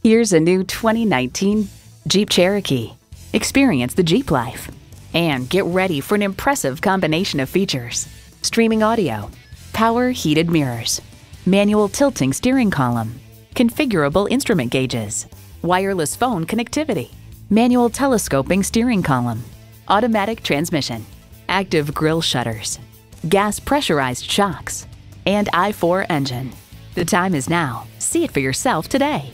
Here's a new 2019 Jeep Cherokee. Experience the Jeep life and get ready for an impressive combination of features. Streaming audio, power heated mirrors, manual tilting steering column, configurable instrument gauges, wireless phone connectivity, manual telescoping steering column, automatic transmission, active grille shutters, gas pressurized shocks, and I-4 engine. The time is now. See it for yourself today.